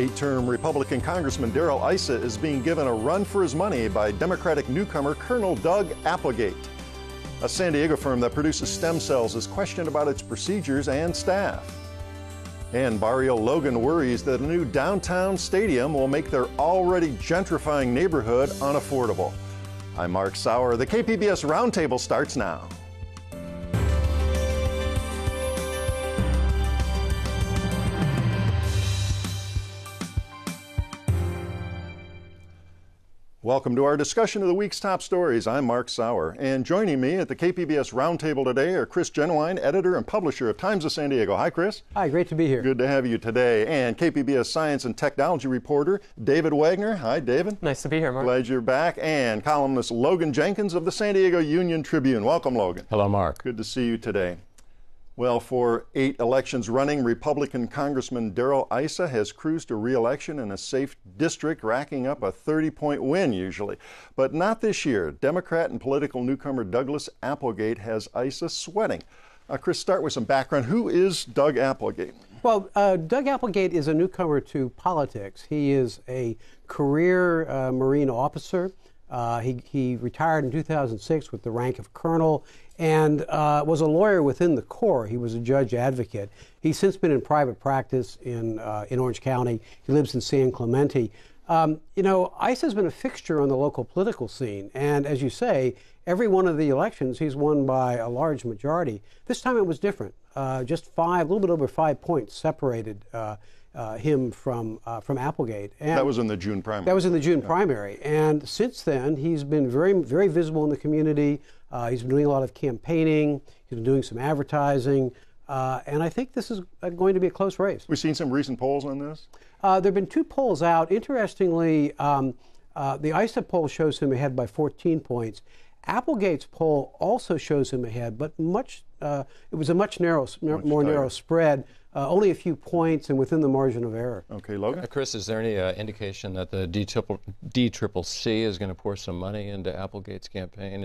Eight-term Republican Congressman Darrell Issa is being given a run for his money by Democratic newcomer Colonel Doug Applegate. A San Diego firm that produces stem cells is questioned about its procedures and staff. And Barrio Logan worries that a new downtown stadium will make their already gentrifying neighborhood unaffordable. I'm Mark Sauer. The KPBS Roundtable starts now. Welcome to our discussion of the week's top stories. I'm Mark Sauer, and joining me at the KPBS Roundtable today are Chris Jennewein, editor and publisher of Times of San Diego. Hi, Chris. Hi, great to be here. Good to have you today. And KPBS science and technology reporter David Wagner. Hi, David. Nice to be here, Mark. Glad you're back. And columnist Logan Jenkins of the San Diego Union-Tribune. Welcome, Logan. Hello, Mark. Good to see you today. Well, for 8 elections running, Republican Congressman Darrell Issa has cruised to re-election in a safe district, racking up a 30-point win usually. But not this year. Democrat and political newcomer Douglas Applegate has Issa sweating. Chris, start with some background. Who is Doug Applegate? Well, Doug Applegate is a newcomer to politics. He is a career Marine officer. He retired in 2006 with the rank of colonel and was a lawyer within the Corps. He was a judge advocate. He's since been in private practice in Orange County. He lives in San Clemente. You know, Issa's been a fixture on the local political scene, and as you say, every one of the elections he's won by a large majority. This time it was different. Just five, a little bit over 5 points separated him from Applegate. And that was in the June primary. That was in the June primary. And since then, he's been very, very visible in the community. He's been doing a lot of campaigning. He's been doing some advertising. And I think this is going to be a close race. We've seen some recent polls on this? There have been 2 polls out. Interestingly, the Issa poll shows him ahead by 14 points. Applegate's poll also shows him ahead, but much it was a much more narrow spread. Only a few points and within the margin of error. Okay, Logan? Chris, is there any indication that the DCCC is going to pour some money into Applegate's campaign?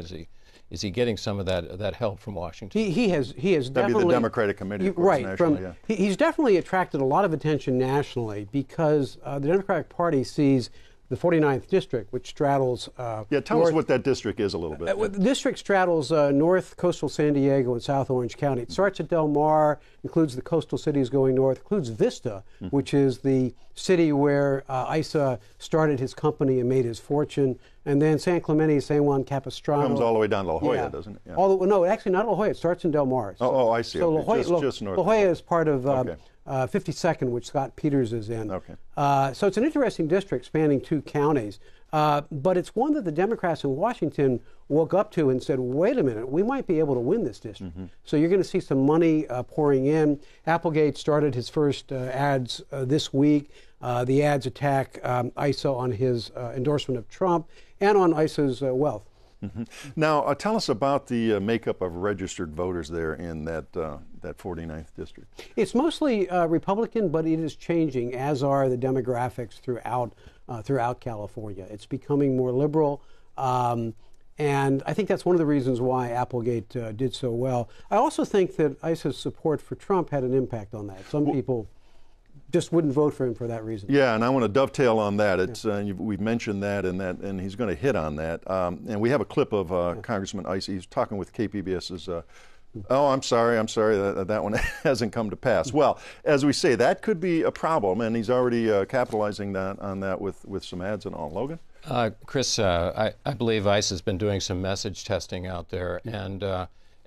Is he getting some of that help from Washington? He has That'd definitely be the Democratic Committee, of course, right? He's definitely attracted a lot of attention nationally because the Democratic Party sees the 49th district, which straddles tell us what that district is a little bit. The district straddles north coastal San Diego and south Orange County. It starts at Del Mar, includes the coastal cities going north, includes Vista, which is the city where Issa started his company and made his fortune, and then San Clemente, San Juan Capistrano. It comes all the way down to La Jolla, doesn't it? Yeah. No, actually not La Jolla. It starts in Del Mar. So, I see. So okay. Just north. La Jolla is part of 52nd, which Scott Peters is in. Okay. So it's an interesting district spanning 2 counties. But it's one that the Democrats in Washington woke up to and said, wait a minute, we might be able to win this district. So you're going to see some money pouring in. Applegate started his first ads this week. The ads attack Issa on his endorsement of Trump and on Issa's wealth. Now, tell us about the makeup of registered voters there in that 49th district. It's mostly Republican, but it is changing, as are the demographics throughout California. It's becoming more liberal, and I think that's one of the reasons why Applegate did so well. I also think that Issa's support for Trump had an impact on that. Some people just wouldn't vote for him for that reason. Yeah, and I want to dovetail on that. We've mentioned that, and he's going to hit on that. And we have a clip of Congressman Issa. He's talking with KPBS's. Oh, I'm sorry. That one hasn't come to pass. Well, as we say, that could be a problem, and he's already capitalizing on that with some ads and all. Logan? Chris, I believe Issa's been doing some message testing out there,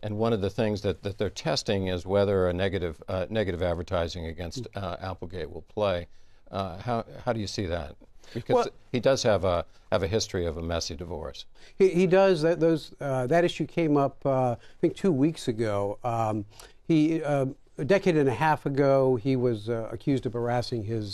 and one of the things that they're testing is whether a negative advertising against Applegate will play. How do you see that? Because he does have a history of a messy divorce. He does. That issue came up I think 2 weeks ago. A decade and a half ago, he was accused of harassing his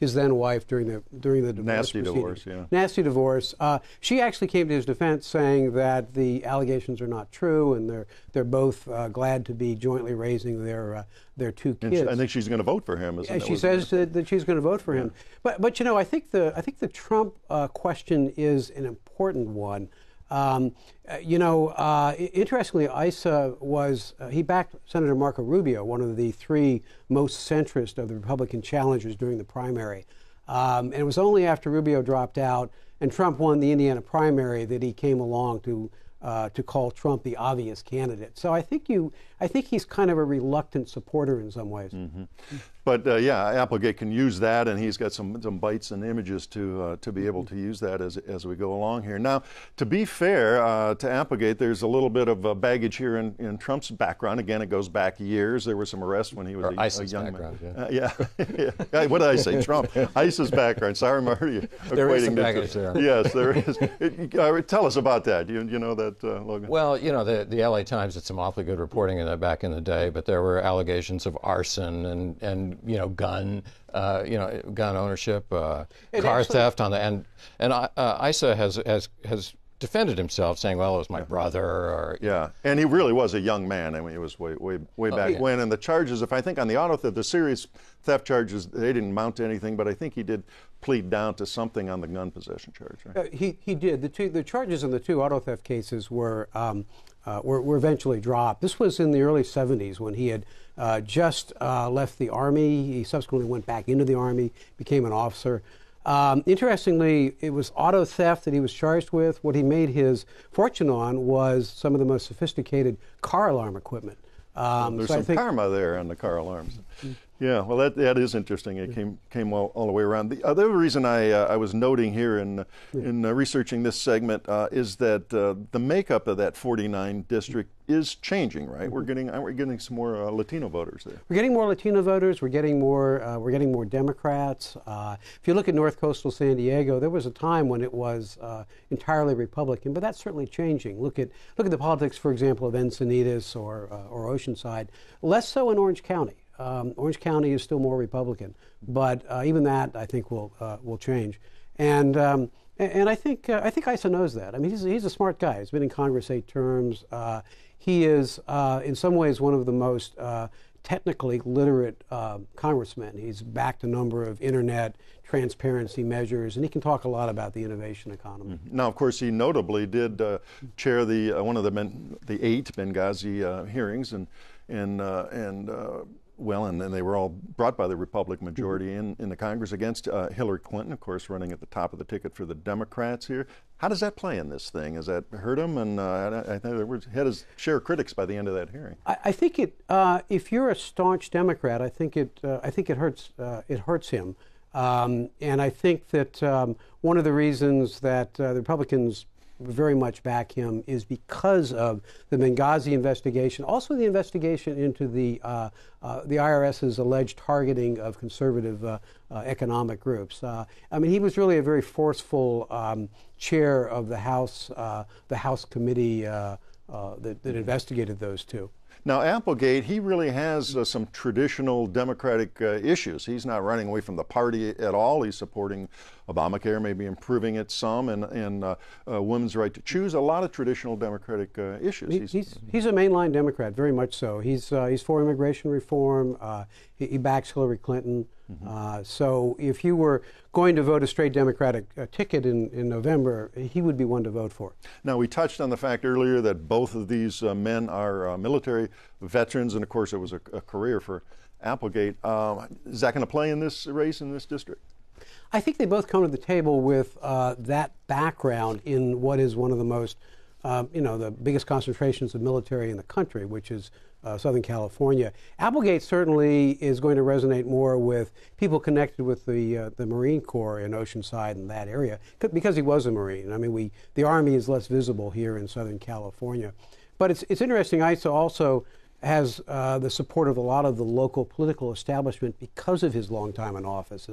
then wife during the divorce. Nasty divorce. She actually came to his defense, saying that the allegations are not true, and they're both glad to be jointly raising their 2 kids. And I think she's going to vote for him. She says that she's going to vote for him. But you know, I think the Trump question is an important one. You know, interestingly, Issa he backed Senator Marco Rubio, one of the 3 most centrist of the Republican challengers during the primary. And it was only after Rubio dropped out and Trump won the Indiana primary that he came along to call Trump the obvious candidate. So I think he's kind of a reluctant supporter in some ways. Mm-hmm. But yeah, Applegate can use that, and he's got some bites and images to be able to use that as we go along here. Now, to be fair to Applegate, there's a little bit of baggage here in Trump's background. Again, it goes back years. There were some arrests when he was a young man. Yeah. What did I say? Trump. ISIS's background. Sorry, Mario. There is some baggage there. Yes, there is. Tell us about that. You know that. Logan. Well, you know, the LA Times did some awfully good reporting in that back in the day, but there were allegations of arson and you know, gun ownership, car theft on the Issa has defended himself, saying, well, it was my brother. Or, yeah, and he really was a young man. I mean, it was way back when. And the charges, if I think on the auto theft, the serious theft charges, they didn't amount to anything, but I think he did plead down to something on the gun possession charge, right? He did. The charges in the two auto theft cases were eventually dropped. This was in the early 70s when he had just left the Army. He subsequently went back into the Army, became an officer. Interestingly, it was auto theft that he was charged with. What he made his fortune on was some of the most sophisticated car alarm equipment. There's some karma there on the car alarms. Yeah, well, that is interesting. It came all the way around. The other reason I was noting here in researching this segment is that the makeup of that 49 district is changing, right? We're getting some more Latino voters there. We're getting more Latino voters. We're getting more Democrats. If you look at North Coastal San Diego, there was a time when it was entirely Republican, but that's certainly changing. Look at the politics, for example, of Encinitas or Oceanside. Less so in Orange County. Orange County is still more Republican, but even that I think will change, and I think Issa knows that. I mean, he's a smart guy. He's been in Congress 8 terms. He is in some ways one of the most technically literate congressmen. He's backed a number of internet transparency measures, and he can talk a lot about the innovation economy. Mm-hmm. Now, of course, he notably did chair the one of the 8 Benghazi hearings, and they were all brought by the Republican majority in the Congress against Hillary Clinton, of course, running at the top of the ticket for the Democrats here. How does that play in this thing? Has that hurt him? And I think there were his share of critics by the end of that hearing. I think it. If you're a staunch Democrat, I think it hurts. It hurts him. And I think that one of the reasons that the Republicans very much back him is because of the Benghazi investigation, also the investigation into the IRS's alleged targeting of conservative economic groups. I mean, he was really a very forceful chair of the House committee that investigated those two. Now, Applegate, he really has some traditional Democratic issues. He's not running away from the party at all. He's supporting Obamacare, maybe improving it some, and women's right to choose. A lot of traditional Democratic issues. He's a mainline Democrat, very much so. He's for immigration reform. He backs Hillary Clinton. Mm-hmm. So if you were going to vote a straight Democratic ticket in November, he would be one to vote for. Now, we touched on the fact earlier that both of these men are military veterans, and of course it was a career for Applegate. Is that going to play in this race in this district? I think they both come to the table with that background in what is one of the most, the biggest concentrations of military in the country, which is Southern California. Applegate certainly is going to resonate more with people connected with the Marine Corps in Oceanside and that area, because he was a Marine. I mean, the Army is less visible here in Southern California. But it's interesting, Issa also has the support of a lot of the local political establishment because of his long time in office.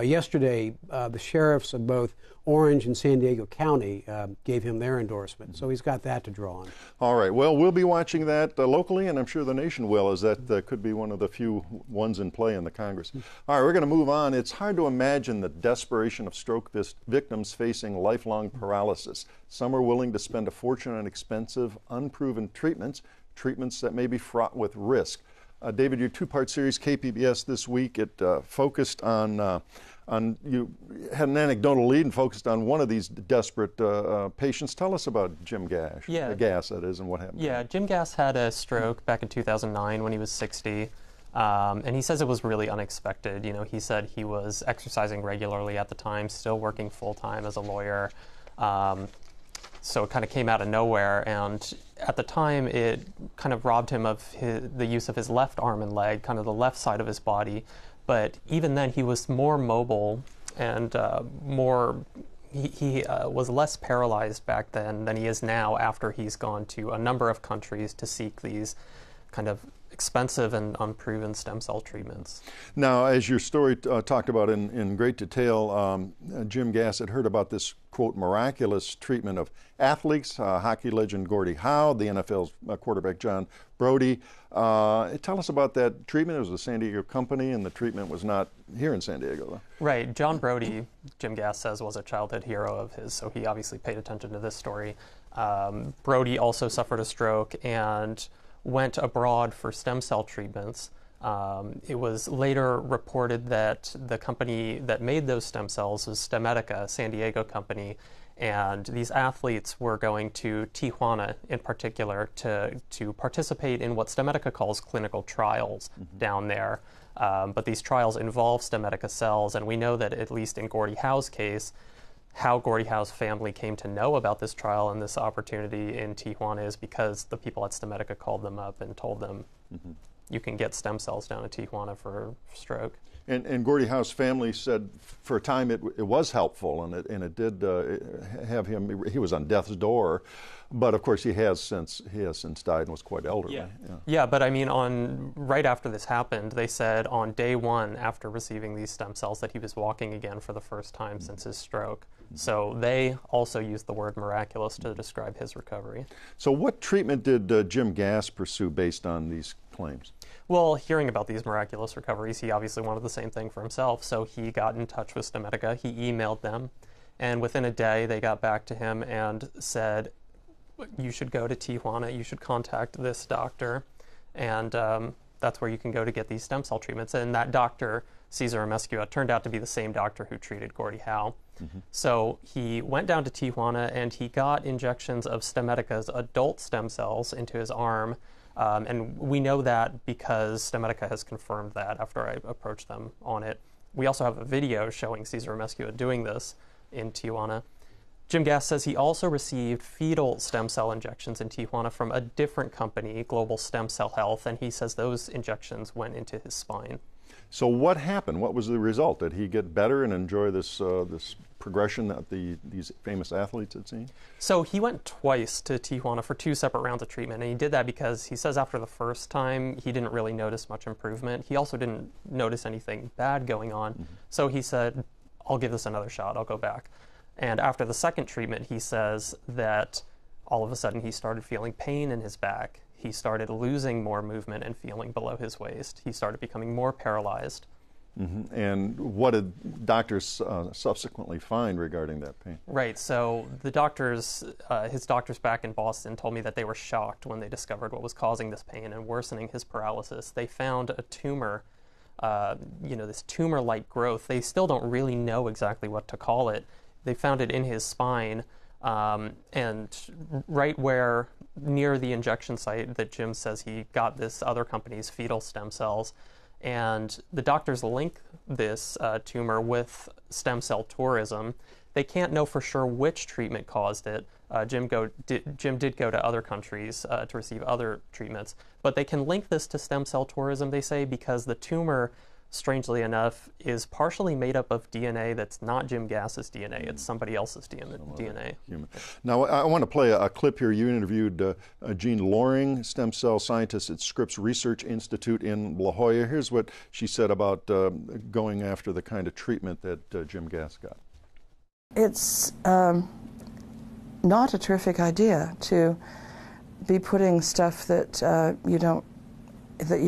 Yesterday, the sheriffs of both Orange and San Diego County gave him their endorsement, so he's got that to draw on. All right, well, we'll be watching that locally, and I'm sure the nation will, as that could be one of the few ones in play in the Congress. All right, we're going to move on. It's hard to imagine the desperation of stroke victims facing lifelong paralysis. Some are willing to spend a fortune on expensive, unproven treatments that may be fraught with risk. David, your two-part series, KPBS This Week, it focused on you had an anecdotal lead and focused on one of these desperate patients. Tell us about Jim Gash, and what happened. Yeah, Jim Gash had a stroke back in 2009 when he was 60. And he says it was really unexpected. You know, he said he was exercising regularly at the time, still working full-time as a lawyer. So it kind of came out of nowhere, and at the time it kind of robbed him of the use of his left arm and leg, kind of the left side of his body. But even then he was more mobile and was less paralyzed back then than he is now, after he's gone to a number of countries to seek these kind of expensive and unproven stem cell treatments. Now, as your story talked about in great detail, Jim Gash had heard about this, quote, miraculous treatment of athletes, hockey legend Gordie Howe, the NFL's quarterback John Brody. Tell us about that treatment. It was a San Diego company, and the treatment was not here in San Diego, though. Right. John Brody, Jim Gash says, was a childhood hero of his, so he obviously paid attention to this story. Brody also suffered a stroke and went abroad for stem cell treatments. It was later reported that the company that made those stem cells was Stemedica, a San Diego company, and these athletes were going to Tijuana in particular to participate in what Stemedica calls clinical trials down there. But these trials involve Stemedica cells, and we know that, at least in Gordie Howe's case, how Gordie Howe's family came to know about this trial and this opportunity in Tijuana is because the people at Stemedica called them up and told them, you can get stem cells down in Tijuana for stroke. And Gordie Howe's family said for a time it was helpful, and it did have him. He was on death's door, but of course he has since died and was quite elderly. Yeah, but I mean, right after this happened, they said on day one after receiving these stem cells that he was walking again for the first time since his stroke. So they also used the word miraculous to describe his recovery. So what treatment did Jim Gash pursue based on these claims? Well, hearing about these miraculous recoveries, he obviously wanted the same thing for himself, so he got in touch with Stemedica. He emailed them, and within a day they got back to him and said, you should go to Tijuana, you should contact this doctor, and that's where you can go to get these stem cell treatments. And that doctor, César Amezcua, turned out to be the same doctor who treated Gordie Howe. So he went down to Tijuana and he got injections of Stemedica's adult stem cells into his arm. And we know that because Stemedica has confirmed that after I approached them on it. We also have a video showing César Amezcua doing this in Tijuana. Jim Gash says he also received fetal stem cell injections in Tijuana from a different company, Global Stem Cell Health, and he says those injections went into his spine. So what happened? What was the result? Did he get better and enjoy this this progression that these famous athletes had seen? So he went twice to Tijuana for two separate rounds of treatment, and he did that because he says after the first time he didn't really notice much improvement. He also didn't notice anything bad going on. So he said, I'll give this another shot, I'll go back. And after the second treatment, he says that all of a sudden he started feeling pain in his back. He started losing more movement and feeling below his waist. He started becoming more paralyzed. And what did doctors subsequently find regarding that pain? Right, so the doctors, his doctors back in Boston told me that they were shocked when they discovered what was causing this pain and worsening his paralysis. They found a tumor, this tumor-like growth. They still don't really know exactly what to call it. They found it in his spine. And right where near the injection site that Jim says he got this other company's fetal stem cells, and the doctors link this tumor with stem cell tourism. They can't know for sure which treatment caused it. Jim did go to other countries to receive other treatments, but they can link this to stem cell tourism, they say, because the tumor, strangely enough, is partially made up of DNA that's not Jim Gash's DNA. It's somebody else's DNA. Now, I want to play a clip here. You interviewed Jean Loring, stem cell scientist at Scripps Research Institute in La Jolla. Here's what she said about going after the kind of treatment that Jim Gash got. It's not a terrific idea to be putting stuff that you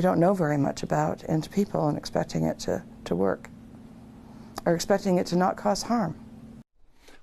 don't know very much about into people and expecting it to work, or expecting it to not cause harm.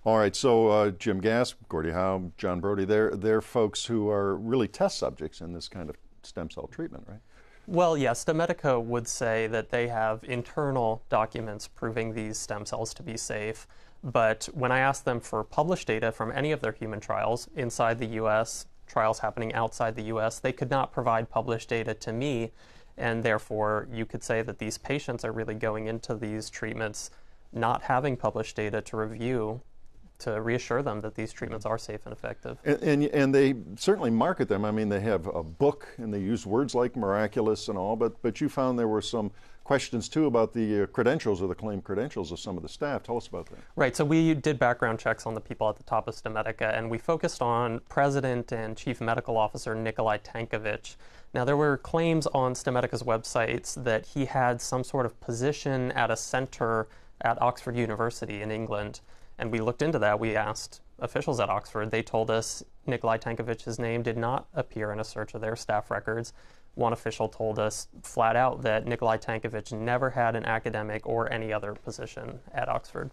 All right, so Jim Gash, Gordie Howe, John Brody, they're folks who are really test subjects in this kind of stem cell treatment, right? Well, yes, Stemedica would say that they have internal documents proving these stem cells to be safe, but when I asked them for published data from any of their human trials inside the U.S., trials happening outside the U.S., they could not provide published data to me, And therefore, you could say that these patients are really going into these treatments not having published data to review to reassure them that these treatments are safe and effective. And they certainly market them. I mean, they have a book and they use words like miraculous and all, but you found there were some questions too about the credentials or the claimed credentials of some of the staff. Tell us about that. Right, so we did background checks on the people at the top of Stemedica, and we focused on President and Chief Medical Officer Nikolai Tankovich. Now, there were claims on Stemedica's websites that he had some sort of position at a center at Oxford University in England. And we looked into that. We asked officials at Oxford. They told us Nikolai Tankovich's name did not appear in a search of their staff records. One official told us flat out that Nikolai Tankovich never had an academic or any other position at Oxford.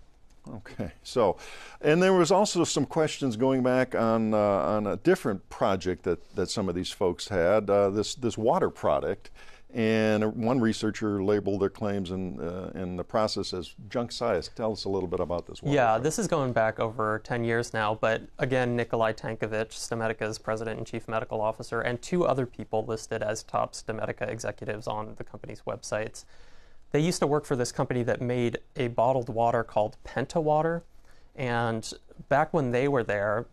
Okay, so, and there was also some questions going back on a different project that some of these folks had, this water product. And one researcher labeled their claims in the process as junk science. Tell us a little bit about this. Yeah, this is going back over 10 years now. But again, Nikolai Tankovich, Stemedica's president and chief medical officer, and two other people listed as top Stemedica executives on the company's websites. They used to work for this company that made a bottled water called Penta Water. And back when they were there,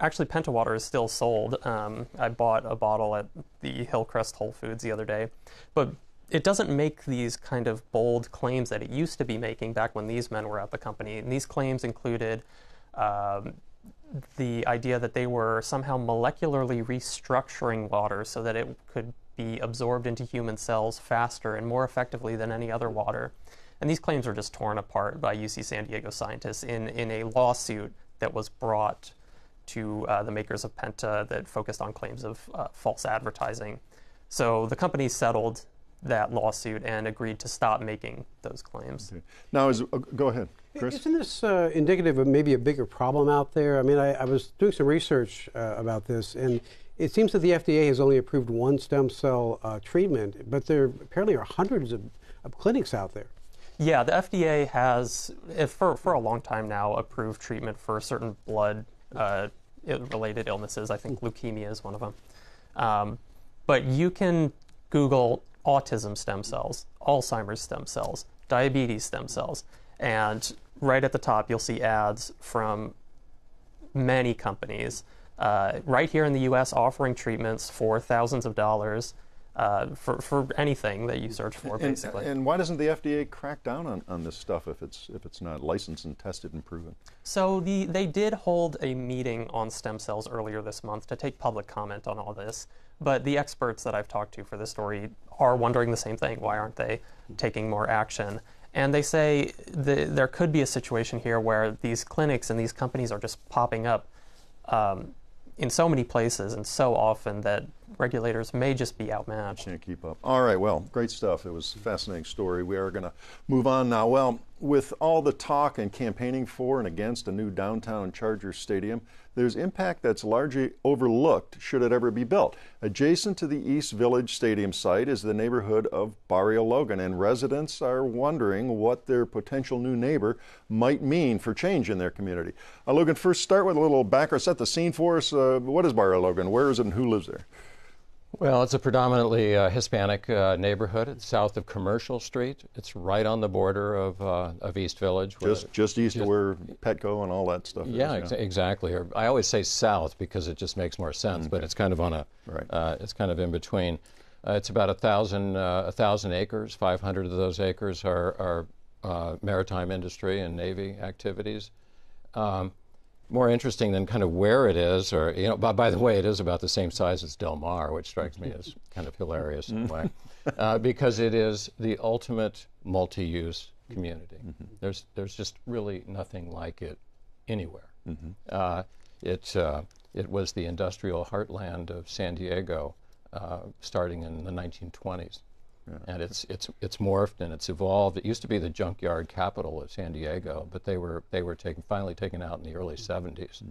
actually Penta Water is still sold. I bought a bottle at the Hillcrest Whole Foods the other day. But it doesn't make these kind of bold claims that it used to be making back when these men were at the company. And these claims included the idea that they were somehow molecularly restructuring water so that it could be absorbed into human cells faster and more effectively than any other water. And these claims were just torn apart by UC San Diego scientists in a lawsuit that was brought to the makers of Penta that focused on claims of false advertising. So the company settled that lawsuit and agreed to stop making those claims. Okay. Now, go ahead, Chris. Isn't this indicative of maybe a bigger problem out there? I mean, I was doing some research about this, and it seems that the FDA has only approved one stem cell treatment, but there apparently are hundreds of clinics out there. Yeah, the FDA has, for a long time now, approved treatment for certain blood-related illnesses. I think leukemia is one of them. But you can Google autism stem cells, Alzheimer's stem cells, diabetes stem cells, and right at the top you'll see ads from many companies right here in the U.S. offering treatments for thousands of dollars. For anything that you search for, basically. And why doesn't the FDA crack down on this stuff if it's not licensed and tested and proven? So they did hold a meeting on stem cells earlier this month to take public comment on all this, but the experts that I've talked to for this story are wondering the same thing. Why aren't they taking more action? And they say there could be a situation here where these clinics and these companies are just popping up in so many places and so often that regulators may just be outmatched. Can't keep up. All right, well, great stuff. It was a fascinating story. We are going to move on now. Well, with all the talk and campaigning for and against a new downtown Chargers stadium, there's impact that's largely overlooked should it ever be built. Adjacent to the East Village stadium site is the neighborhood of Barrio Logan, and residents are wondering what their potential new neighbor might mean for change in their community. Logan, first start with a little background, set the scene for us. What is Barrio Logan? Where is it and who lives there? Well, it's a predominantly Hispanic neighborhood. It's south of Commercial Street. It's right on the border of East Village. Just east of where Petco and all that stuff is. Exactly. Or I always say south because it just makes more sense, but it's kind of on a it's kind of in between. It's about 1,000 acres. 500 of those acres are maritime industry and Navy activities. More interesting than kind of where it is, or, you know, by the way, it is about the same size as Del Mar, which strikes me as kind of hilarious in a way, because it is the ultimate multi-use community. There's just really nothing like it anywhere. It was the industrial heartland of San Diego, starting in the 1920s, and it's morphed and it's evolved. It used to be the junkyard capital of San Diego, but they were finally taken out in the early 70s.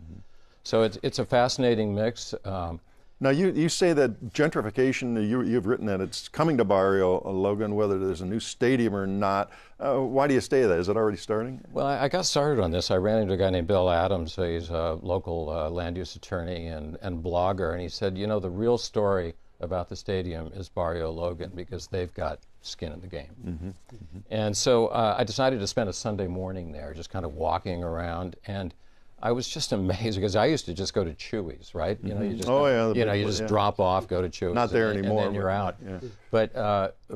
So it's a fascinating mix. Now you say that gentrification, you've written that it's coming to Barrio Logan, whether there's a new stadium or not. Why do you say that? Is it already starting? Well, I got started on this. I ran into a guy named Bill Adams. He's a local land use attorney and blogger, and he said, you know, the real story about the stadium is Barrio Logan, because they've got skin in the game. Mm-hmm. Mm-hmm. And so I decided to spend a Sunday morning there, just kind of walking around, and I was just amazed, because I used to just go to Chewy's, right? You know, you just, drop off, go to Chewy's. Not there anymore. And then you're out. Yeah. But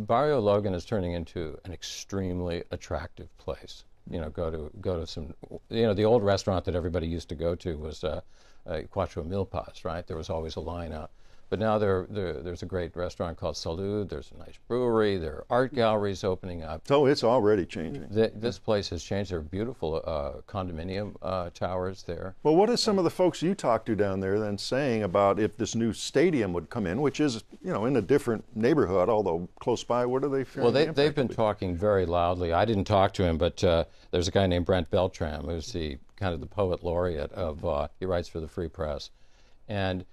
Barrio Logan is turning into an extremely attractive place. You know, go to some, you know, the old restaurant that everybody used to go to was Cuatro Milpas, right? There was always a line out. But now there's a great restaurant called Salud. There's a nice brewery. There are art galleries opening up. So it's already changing. This place has changed. There are beautiful condominium towers there. Well, what are some of the folks you talked to down there then saying about if this new stadium would come in, which is, you know, in a different neighborhood, although close by? What are they feeling? Well, they've been talking very loudly. I didn't talk to him, but there's a guy named Brent Beltram, who's the kind of the poet laureate of, he writes for the Free Press. And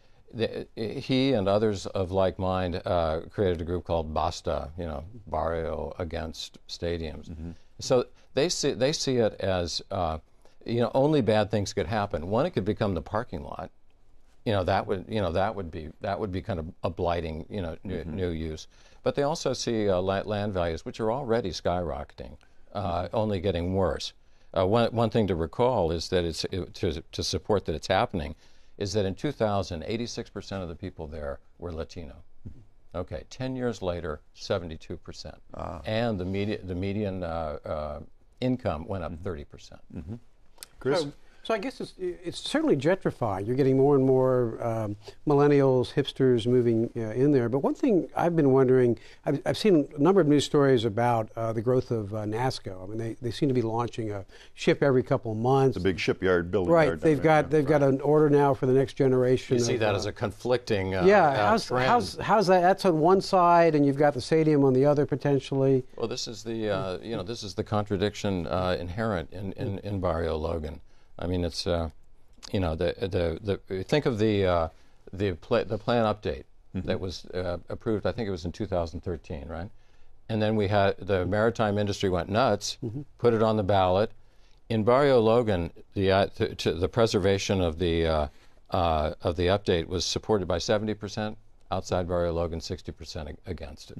he and others of like mind created a group called Basta, you know, Barrio Against Stadiums. Mm-hmm. So they see it as, you know, only bad things could happen. One, it could become the parking lot. You know, that would be kind of a blighting, you know, new use. But they also see land values, which are already skyrocketing, only getting worse. One thing to recall is that to support that it's happening, is that in 2000, 86% of the people there were Latino. Okay, 10 years later, 72%. And the median income went up 30%. Mm-hmm. Chris? So I guess it's certainly gentrified. You're getting more and more millennials, hipsters moving in there. But one thing I've been wondering, I've seen a number of news stories about the growth of NASCO. I mean, they seem to be launching a ship every couple of months. It's a big shipyard building. Right. They've got an order now for the next generation. You see that as a conflicting trend. Yeah. How's that? That's on one side, and you've got the stadium on the other potentially. Well, this is the this is the contradiction inherent in Barrio Logan. I mean, it's you know, the think of the plan update that was approved. I think it was in 2013, right? And then we had the maritime industry went nuts, put it on the ballot. In Barrio Logan, the preservation of the update was supported by 70%. Outside Barrio Logan, 60% against it.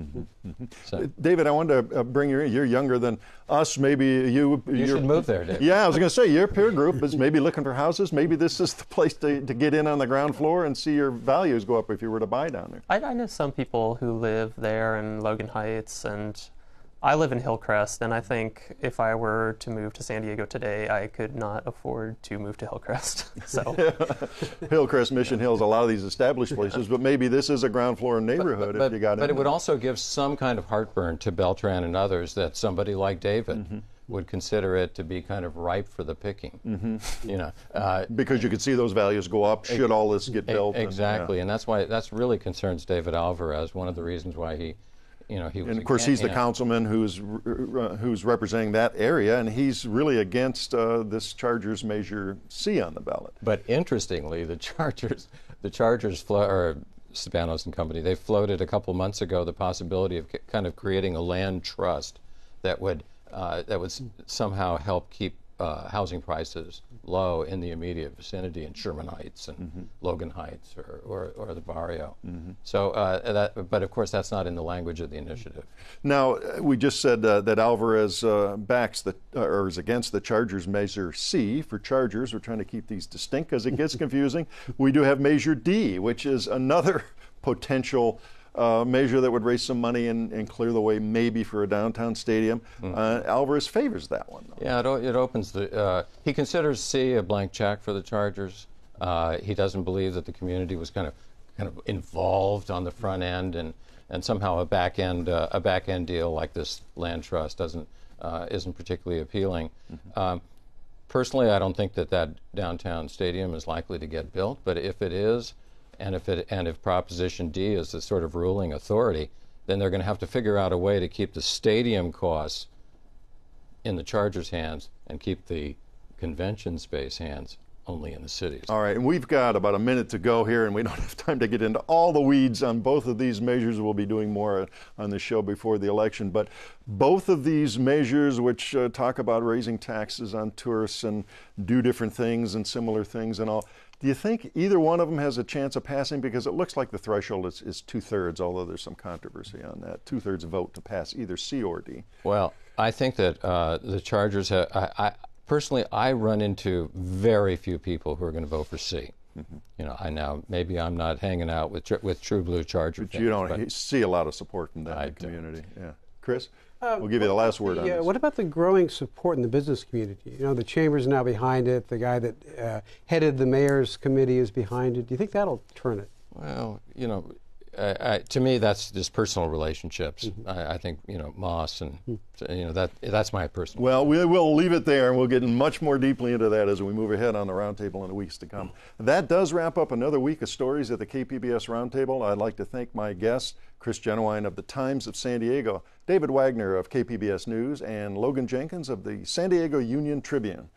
So. David, I wanted to bring you in. You're younger than us. Maybe you should move there, David. Yeah, I was going to say, your peer group is maybe looking for houses. Maybe this is the place to get in on the ground floor and see your values go up if you were to buy down there. I know some people who live there in Logan Heights, and I live in Hillcrest, and I think if I were to move to San Diego today, I could not afford to move to Hillcrest. So, Hillcrest, Mission Hills, a lot of these established places, but maybe this is a ground floor neighborhood if you got in. But it would also give some kind of heartburn to Beltran and others that somebody like David would consider it to be kind of ripe for the picking. You know, because you could see those values go up should all this get built. Exactly, and that's why that's really concerns David Alvarez. One of the reasons why he. You know, he was, and of course, he's the councilman who's representing that area, and he's really against this Chargers Measure C on the ballot. But interestingly, the Chargers, Spanos and company, they floated a couple months ago the possibility of kind of creating a land trust that would somehow help keep housing prices low in the immediate vicinity in Sherman Heights and Logan Heights or the barrio. So, but of course that's not in the language of the initiative. Now, we just said that Alvarez is against the Chargers Measure C. For Chargers, we're trying to keep these distinct because it gets confusing. We do have Measure D, which is another potential measure that would raise some money and clear the way maybe for a downtown stadium. Alvarez favors that one, though. Yeah, it opens the... he considers C a blank check for the Chargers. He doesn't believe that the community was kind of involved on the front end, and somehow a back end deal like this land trust isn't particularly appealing. Personally, I don't think that downtown stadium is likely to get built, but if it is, and if Proposition D is the sort of ruling authority, then they're going to have to figure out a way to keep the stadium costs in the Chargers' hands and keep the convention space hands only in the cities. All right, and we've got about a minute to go here, and we don't have time to get into all the weeds on both of these measures. We'll be doing more on the show before the election, but both of these measures, which talk about raising taxes on tourists and do different things and similar things and all, do you think either one of them has a chance of passing? Because it looks like the threshold is 2/3, although there's some controversy on that, 2/3 vote to pass either C or D. Well, I think that the Chargers have, personally, I run into very few people who are going to vote for C. Mm-hmm. You know, maybe I'm not hanging out with True Blue Charger fans, but you don't see a lot of support from that community. Yeah. Chris? We'll give you the last word on this. What about the growing support in the business community? You know, the chamber's now behind it. The guy that headed the mayor's committee is behind it. Do you think that'll turn it? Well, you know, to me, that's just personal relationships. Mm-hmm. I think, you know, Moss and, you know, that's my personal. Well, we will leave it there, and we'll get much more deeply into that as we move ahead on the roundtable in the weeks to come. That does wrap up another week of stories at the KPBS Roundtable. I'd like to thank my guests, Chris Jennewein of the Times of San Diego, David Wagner of KPBS News, and Logan Jenkins of the San Diego Union-Tribune.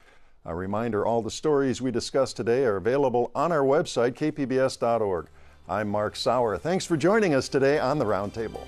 A reminder, all the stories we discussed today are available on our website, kpbs.org. I'm Mark Sauer. Thanks for joining us today on The Roundtable.